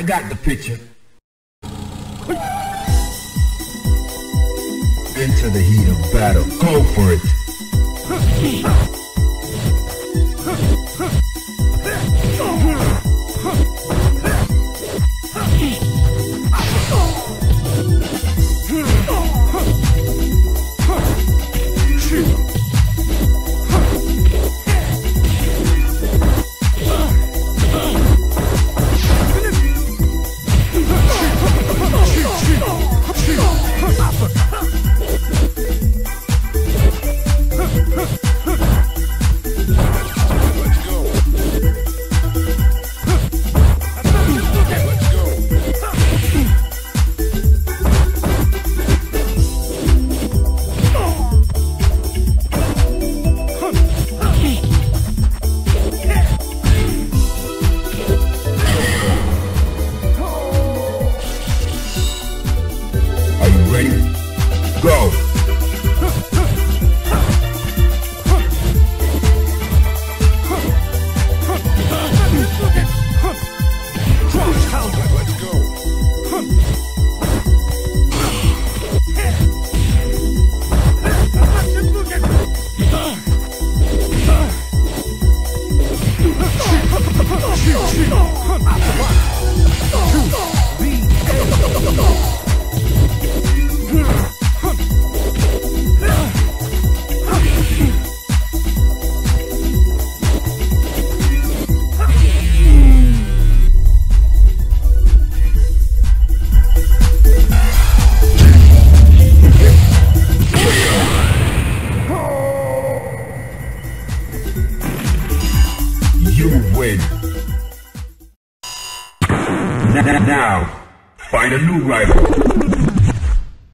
I got the picture. Into the heat of battle, go for it. Go! Now, find a new rival.